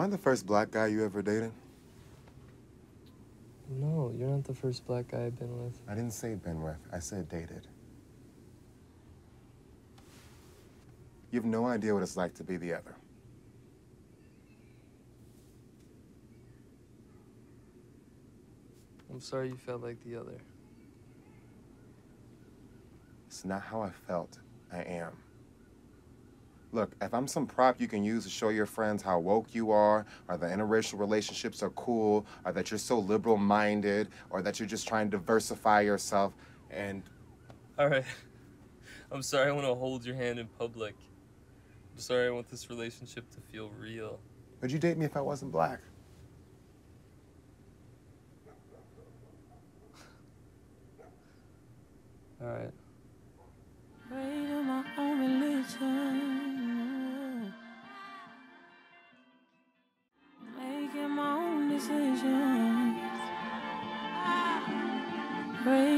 Am I the first black guy you ever dated? No, you're not the first black guy I've been with. I didn't say been with. I said dated. You have no idea what it's like to be the other. I'm sorry you felt like the other. It's not how I felt. I am. Look, if I'm some prop you can use to show your friends how woke you are, or that interracial relationships are cool, or that you're so liberal-minded, or that you're just trying to diversify yourself, and... All right. I'm sorry I want to hold your hand in public. I'm sorry I want this relationship to feel real. Would you date me if I wasn't black? All right. Making my own decisions.